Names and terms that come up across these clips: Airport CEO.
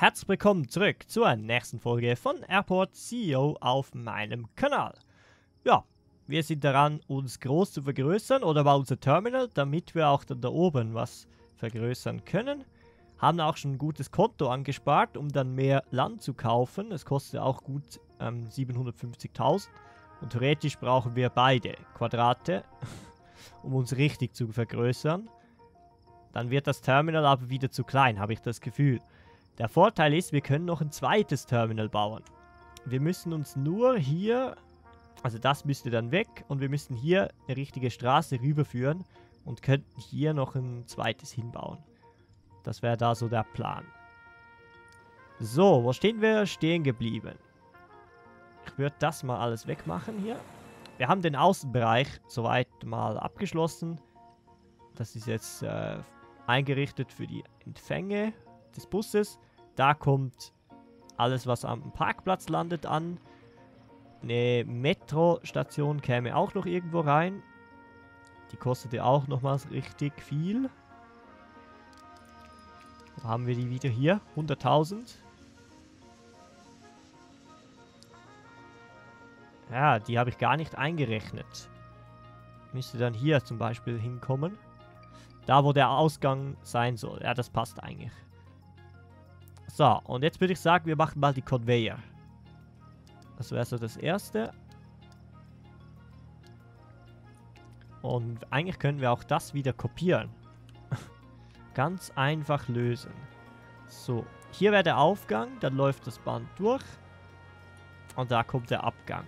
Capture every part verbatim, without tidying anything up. Herzlich willkommen zurück zur nächsten Folge von Airport C E O auf meinem Kanal. Ja, wir sind daran, uns groß zu vergrößern oder bei unser Terminal, damit wir auch dann da oben was vergrößern können. Haben auch schon ein gutes Konto angespart, um dann mehr Land zu kaufen. Es kostet auch gut ähm, siebenhundertfünfzigtausend und theoretisch brauchen wir beide Quadrate, um uns richtig zu vergrößern. Dann wird das Terminal aber wieder zu klein, habe ich das Gefühl. Der Vorteil ist, wir können noch ein zweites Terminal bauen. Wir müssen uns nur hier, also das müsste dann weg, und wir müssen hier eine richtige Straße rüberführen und könnten hier noch ein zweites hinbauen. Das wäre da so der Plan. So, wo stehen wir? Stehen geblieben. Ich würde das mal alles wegmachen hier. Wir haben den Außenbereich soweit mal abgeschlossen. Das ist jetzt äh, eingerichtet für die Empfänge des Busses. Da kommt alles, was am Parkplatz landet, an. Eine Metrostation käme auch noch irgendwo rein. Die kostet ja auch nochmals richtig viel. Wo haben wir die wieder hier? hunderttausend. Ja, die habe ich gar nicht eingerechnet. Müsste dann hier zum Beispiel hinkommen. Da, wo der Ausgang sein soll. Ja, das passt eigentlich. So, und jetzt würde ich sagen, wir machen mal die Conveyor. Das wäre so das Erste. Und eigentlich können wir auch das wieder kopieren. Ganz einfach lösen. So, hier wäre der Aufgang, dann läuft das Band durch. Und da kommt der Abgang.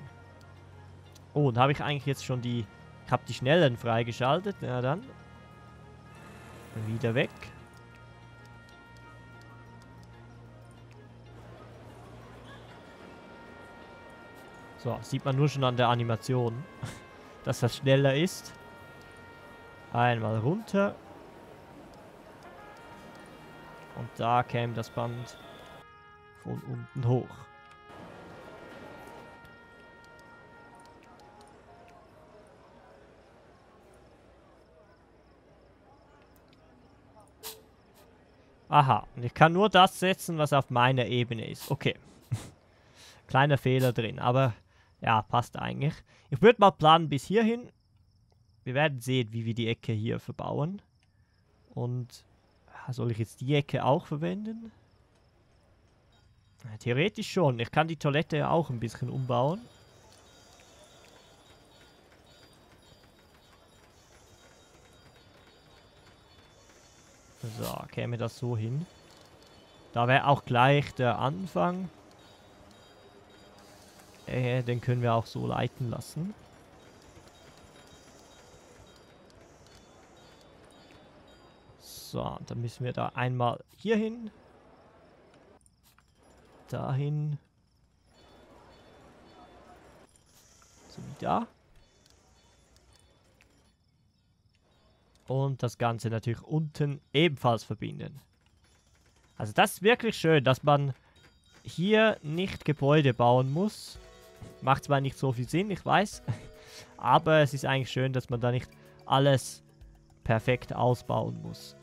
Oh, und habe ich eigentlich jetzt schon die... Ich habe die Schnellen freigeschaltet. Na dann. Wieder weg. So, sieht man nur schon an der Animation, dass das schneller ist. Einmal runter. Und da käme das Band von unten hoch. Aha, und ich kann nur das setzen, was auf meiner Ebene ist. Okay. Kleiner Fehler drin, aber... Ja, passt eigentlich. Ich würde mal planen bis hierhin. Wir werden sehen, wie wir die Ecke hier verbauen. Und soll ich jetzt die Ecke auch verwenden? Theoretisch schon. Ich kann die Toilette ja auch ein bisschen umbauen. So, käme das so hin. Da wäre auch gleich der Anfang. Den können wir auch so leiten lassen. So, dann müssen wir da einmal hier hin. Dahin. So wie da. Und das Ganze natürlich unten ebenfalls verbinden. Also das ist wirklich schön, dass man hier nicht Gebäude bauen muss. Macht zwar nicht so viel Sinn, ich weiß. Aber es ist eigentlich schön, dass man da nicht alles perfekt ausbauen muss.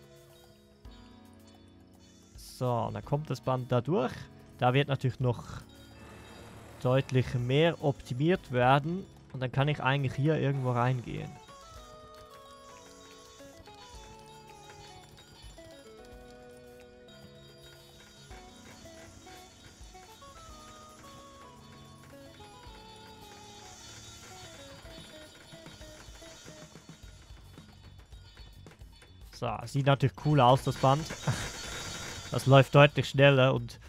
So, dann kommt das Band da durch. Da wird natürlich noch deutlich mehr optimiert werden. Und dann kann ich eigentlich hier irgendwo reingehen. So, sieht natürlich cool aus, das Band. Das läuft deutlich schneller und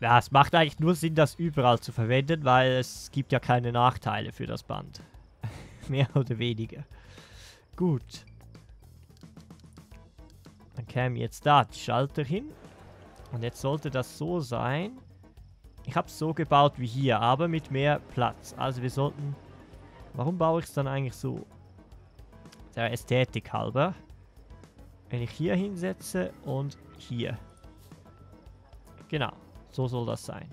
ja, es macht eigentlich nur Sinn, das überall zu verwenden, weil es gibt ja keine Nachteile für das Band. Mehr oder weniger. Gut. Dann kämen jetzt da die Schalter hin. Und jetzt sollte das so sein. Ich habe es so gebaut wie hier, aber mit mehr Platz. Also wir sollten... Warum baue ich es dann eigentlich so? Der Ästhetik halber. Wenn ich hier hinsetze und hier. Genau, so soll das sein.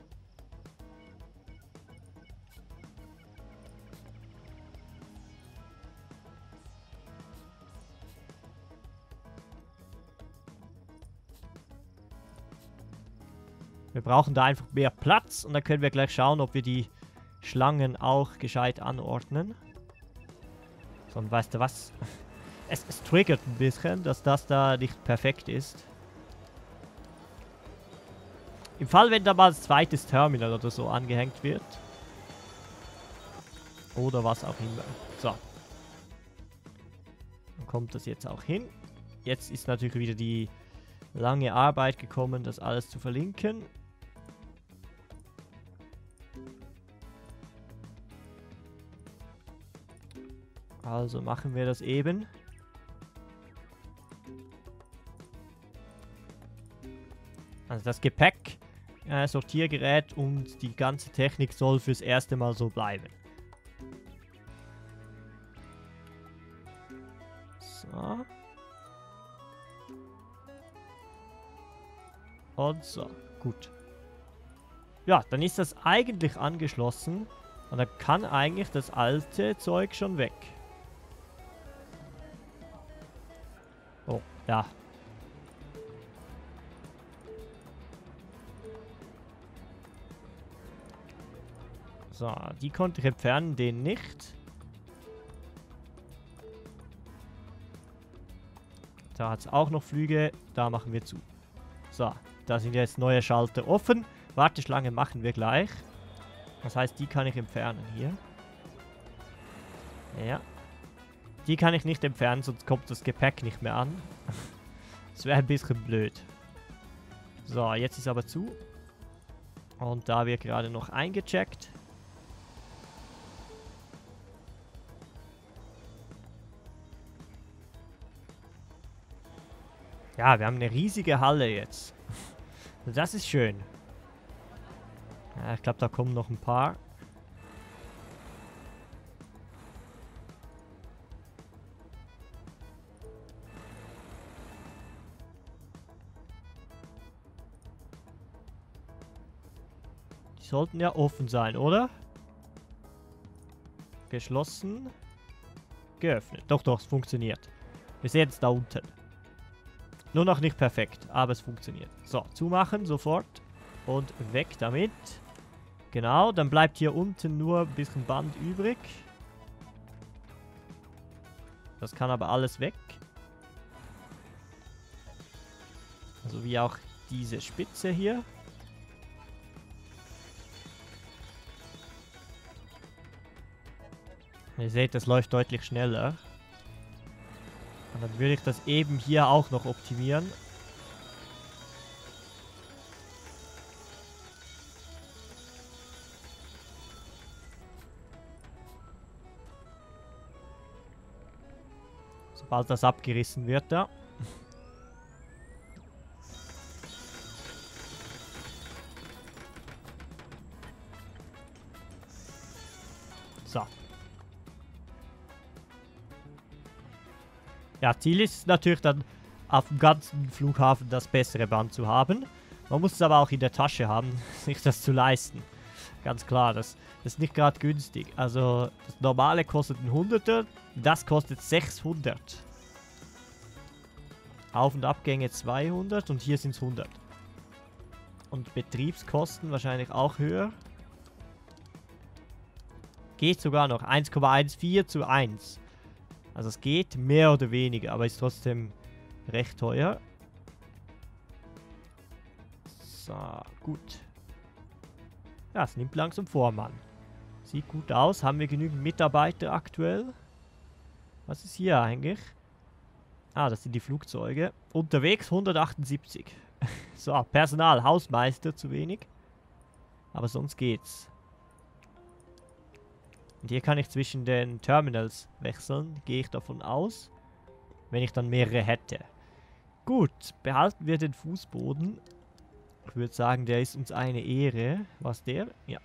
Wir brauchen da einfach mehr Platz und dann können wir gleich schauen, ob wir die Schlangen auch gescheit anordnen. So, und weißt du was? Es, es triggert ein bisschen, dass das da nicht perfekt ist. Im Fall, wenn da mal ein zweites Terminal oder so angehängt wird. Oder was auch immer. So. Dann kommt das jetzt auch hin. Jetzt ist natürlich wieder die lange Arbeit gekommen, das alles zu verlinken. Also machen wir das eben. Also das Gepäck, äh, Sortiergerät und die ganze Technik soll fürs erste Mal so bleiben. So. Und so, gut. Ja, dann ist das eigentlich angeschlossen. Und dann kann eigentlich das alte Zeug schon weg. Oh, ja. So, die konnte ich entfernen, den nicht. Da hat es auch noch Flüge, da machen wir zu. So, da sind jetzt neue Schalter offen. Warteschlange machen wir gleich. Das heißt, die kann ich entfernen hier. Ja. Die kann ich nicht entfernen, sonst kommt das Gepäck nicht mehr an. Das wäre ein bisschen blöd. So, jetzt ist aber zu. Und da wird gerade noch eingecheckt. Ja, wir haben eine riesige Halle jetzt. Das ist schön. Ja, ich glaube, da kommen noch ein paar. Die sollten ja offen sein, oder? Geschlossen. Geöffnet. Doch, doch, es funktioniert. Wir sehen es da unten. Nur noch nicht perfekt, aber es funktioniert. So, zumachen, sofort. Und weg damit. Genau, dann bleibt hier unten nur ein bisschen Band übrig. Das kann aber alles weg. So wie auch diese Spitze hier. Ihr seht, das läuft deutlich schneller. Und dann würde ich das eben hier auch noch optimieren. Sobald das abgerissen wird da. So. Ja, Ziel ist natürlich dann auf dem ganzen Flughafen das bessere Band zu haben. Man muss es aber auch in der Tasche haben, sich das zu leisten. Ganz klar, das, das ist nicht gerade günstig. Also das normale kostet ein Hunderter, das kostet sechshundert. Auf- und Abgänge zweihundert und hier sind es hundert. Und Betriebskosten wahrscheinlich auch höher. Geht sogar noch, eins Komma eins vier zu eins. Also es geht mehr oder weniger, aber ist trotzdem recht teuer. So, gut. Ja, es nimmt langsam Vormann. Sieht gut aus. Haben wir genügend Mitarbeiter aktuell? Was ist hier eigentlich? Ah, das sind die Flugzeuge. Unterwegs hundertachtundsiebzig. So, Personal, Hausmeister zu wenig. Aber sonst geht's. Und hier kann ich zwischen den Terminals wechseln, gehe ich davon aus, wenn ich dann mehrere hätte. Gut, behalten wir den Fußboden. Ich würde sagen, der ist uns eine Ehre. Was der? Ja.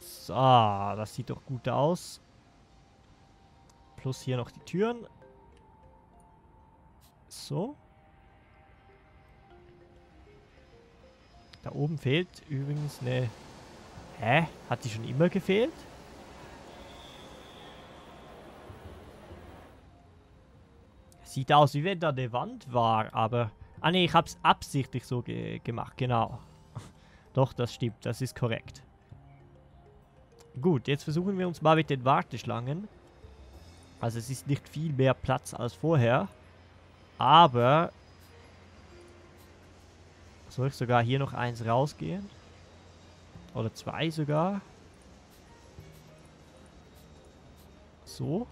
So, das sieht doch gut aus. Plus hier noch die Türen. So. Da oben fehlt übrigens eine... Hä? Hat die schon immer gefehlt? Das Sieht aus, wie wenn da eine Wand war, aber... Ah ne, ich hab's absichtlich so ge gemacht, genau. Doch, das stimmt, das ist korrekt. Gut, jetzt versuchen wir uns mal mit den Warteschlangen. Also es ist nicht viel mehr Platz als vorher. Aber... Soll ich sogar hier noch eins rausgehen? Oder zwei sogar? So.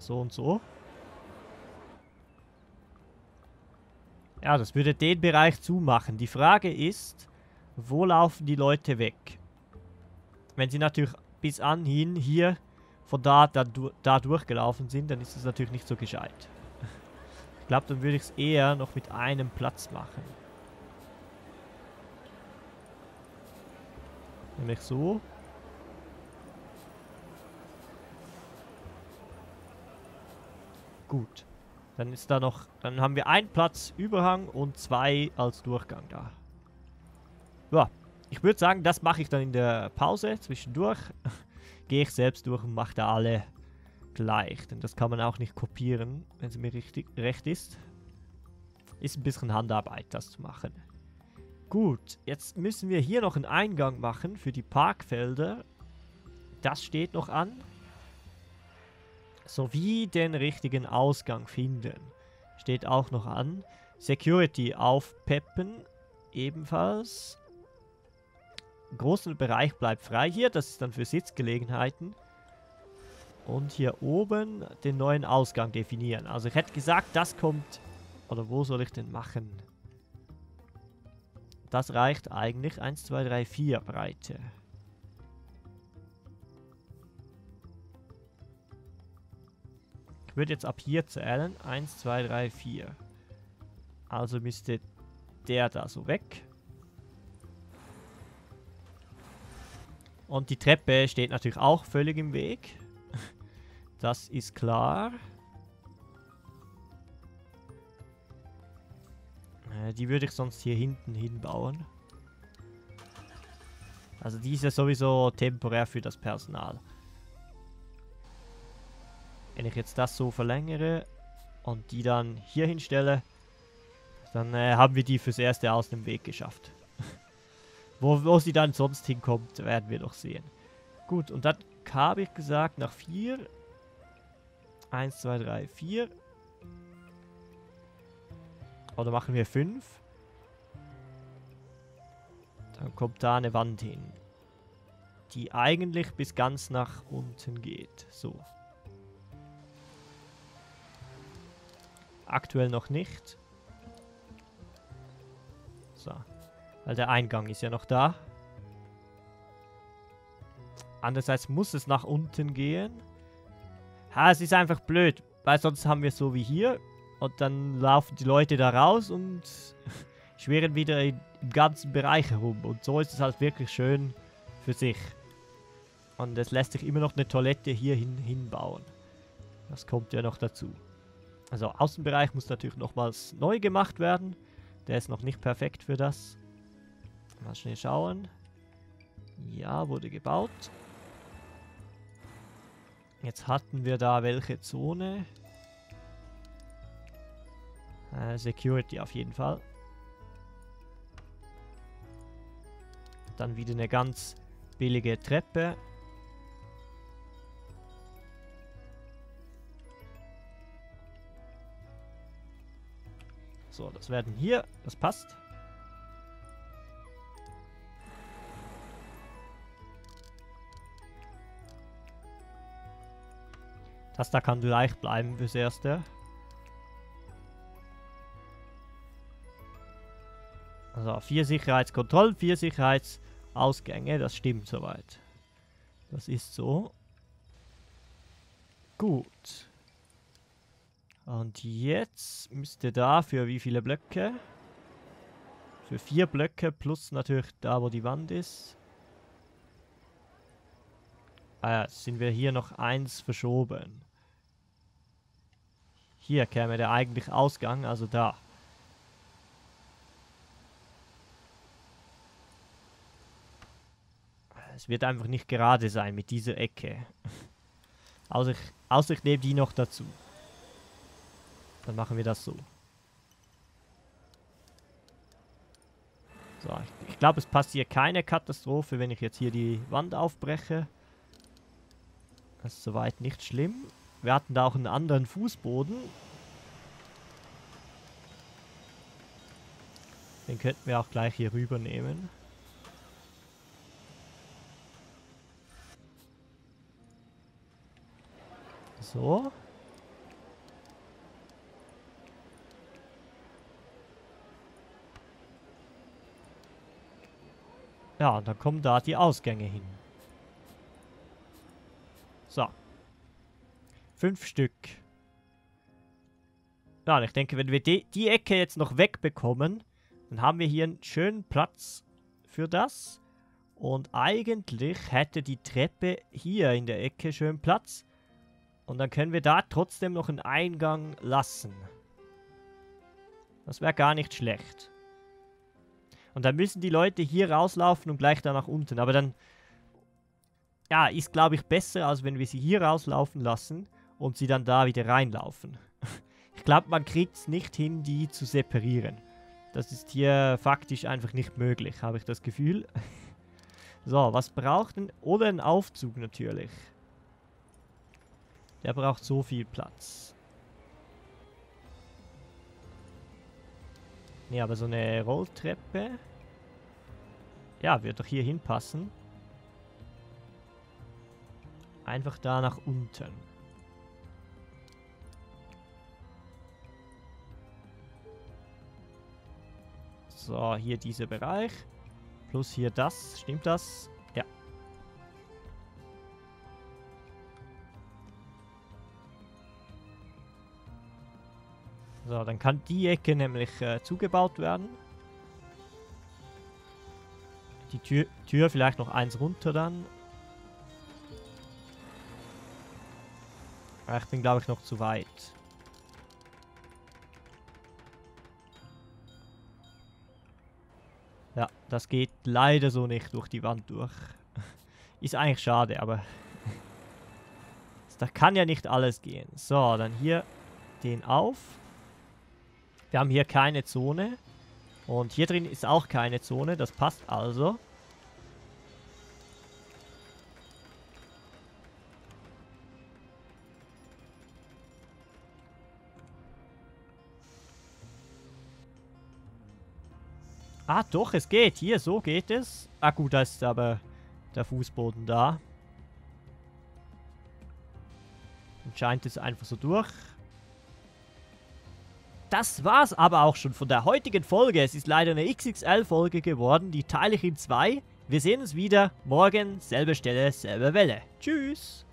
So und so. Ja, das würde den Bereich zumachen. Die Frage ist, wo laufen die Leute weg? Wenn sie natürlich bis anhin hier von da, da, da durchgelaufen sind, dann ist es natürlich nicht so gescheit. Ich glaube, dann würde ich es eher noch mit einem Platz machen. Nämlich so. Gut. Dann ist da noch, dann haben wir einen Platz Überhang und zwei als Durchgang da. Ja, ich würde sagen, das mache ich dann in der Pause zwischendurch. Gehe ich selbst durch und mache da alle gleich, denn das kann man auch nicht kopieren, wenn es mir richtig recht ist. Ist ein bisschen Handarbeit, das zu machen. Gut, jetzt müssen wir hier noch einen Eingang machen für die Parkfelder. Das steht noch an. Sowie den richtigen Ausgang finden. Steht auch noch an. Security aufpeppen. Ebenfalls. Großen Bereich bleibt frei hier. Das ist dann für Sitzgelegenheiten. Und hier oben den neuen Ausgang definieren. Also ich hätte gesagt, das kommt... Oder wo soll ich denn machen? Das reicht eigentlich. eins, zwei, drei, vier Breite. Ich würde jetzt ab hier zählen. eins, zwei, drei, vier. Also müsste der da so weg. Und die Treppe steht natürlich auch völlig im Weg. Das ist klar. Äh, die würde ich sonst hier hinten hinbauen. Also die ist ja sowieso temporär für das Personal. Wenn ich jetzt das so verlängere und die dann hier hinstelle, dann äh, haben wir die fürs Erste aus dem Weg geschafft. wo, wo sie dann sonst hinkommt, werden wir noch sehen. Gut, und dann habe ich gesagt, nach vier. eins, zwei, drei, vier. Oder machen wir fünf. Dann kommt da eine Wand hin. Die eigentlich bis ganz nach unten geht. So. Aktuell noch nicht. So. Weil der Eingang ist ja noch da. Andererseits muss es nach unten gehen. Ha, es ist einfach blöd. Weil sonst haben wir es so wie hier. Und dann laufen die Leute da raus und schwirren wieder im ganzen Bereich herum. Und so ist es halt wirklich schön für sich. Und es lässt sich immer noch eine Toilette hier hin, hinbauen. Das kommt ja noch dazu. Also Außenbereich muss natürlich nochmals neu gemacht werden. Der ist noch nicht perfekt für das. Mal schnell schauen. Ja, wurde gebaut. Jetzt hatten wir da welche Zone. Äh, Security auf jeden Fall. Dann wieder eine ganz billige Treppe. So, das werden hier, das passt. Das da kann gleich bleiben fürs Erste. Also, vier Sicherheitskontrollen, vier Sicherheitsausgänge, das stimmt soweit. Das ist so. Gut. Und jetzt müsste da für wie viele Blöcke? Für vier Blöcke plus natürlich da, wo die Wand ist. Ah ja, sind wir hier noch eins verschoben. Hier käme der eigentliche Ausgang, also da. Es wird einfach nicht gerade sein mit dieser Ecke. Außer ich, außer ich nehme die noch dazu. Dann machen wir das so. So, ich, ich glaube, es passiert keine Katastrophe, wenn ich jetzt hier die Wand aufbreche. Das ist soweit nicht schlimm. Wir hatten da auch einen anderen Fußboden. Den könnten wir auch gleich hier rüber nehmen. So. Ja, dann kommen da die Ausgänge hin. So. Fünf Stück. Ja, und ich denke, wenn wir die, die Ecke jetzt noch wegbekommen, dann haben wir hier einen schönen Platz für das. Und eigentlich hätte die Treppe hier in der Ecke schön Platz. Und dann können wir da trotzdem noch einen Eingang lassen. Das wäre gar nicht schlecht. Und dann müssen die Leute hier rauslaufen und gleich da nach unten. Aber dann, ja, ist glaube ich besser, als wenn wir sie hier rauslaufen lassen und sie dann da wieder reinlaufen. Ich glaube, man kriegt es nicht hin, die zu separieren. Das ist hier faktisch einfach nicht möglich, habe ich das Gefühl. So, was braucht denn? Oder ein Aufzug natürlich. Der braucht so viel Platz. Ne, aber so eine Rolltreppe. Ja, wird doch hier hinpassen. Einfach da nach unten. So, hier dieser Bereich. Plus hier das. Stimmt das? Ja. So, dann kann die Ecke nämlich äh, zugebaut werden. Die Tür, Tür vielleicht noch eins runter dann. Ich bin, glaube ich, noch zu weit. Ja, das geht leider so nicht durch die Wand durch. Ist eigentlich schade, aber... Da kann ja nicht alles gehen. So, dann hier den auf. Wir haben hier keine Zone. Und hier drin ist auch keine Zone. Das passt also. Ah, doch, es geht. Hier, so geht es. Ah gut, da ist aber der Fußboden da. Und scheint es einfach so durch. Das war's aber auch schon von der heutigen Folge. Es ist leider eine X X L-Folge geworden. Die teile ich in zwei. Wir sehen uns wieder morgen. Selbe Stelle, selbe Welle. Tschüss.